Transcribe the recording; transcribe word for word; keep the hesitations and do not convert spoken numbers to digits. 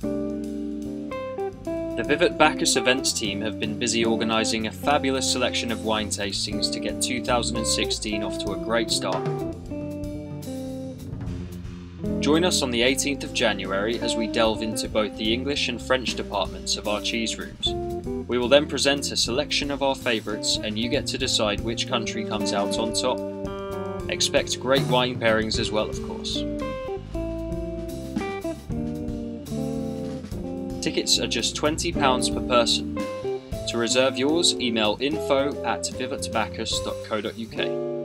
The Vivat Bacchus events team have been busy organising a fabulous selection of wine tastings to get two thousand sixteen off to a great start. Join us on the eighteenth of January as we delve into both the English and French departments of our cheese rooms. We will then present a selection of our favourites and you get to decide which country comes out on top. Expect great wine pairings as well, of course. Tickets are just twenty pounds per person. To reserve yours, email info at vivatbacchus dot co dot U K.